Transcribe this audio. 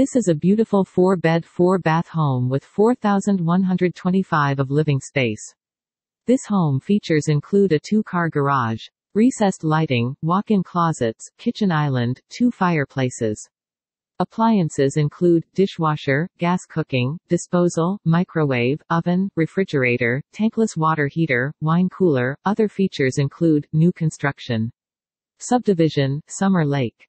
This is a beautiful 4-bed, 4-bath home with 4,125 of living space. This home features include a 2-car garage, recessed lighting, walk-in closets, kitchen island, 2 fireplaces. Appliances include dishwasher, gas cooking, disposal, microwave, oven, refrigerator, tankless water heater, wine cooler. Other features include new construction. Subdivision, Summer Lake.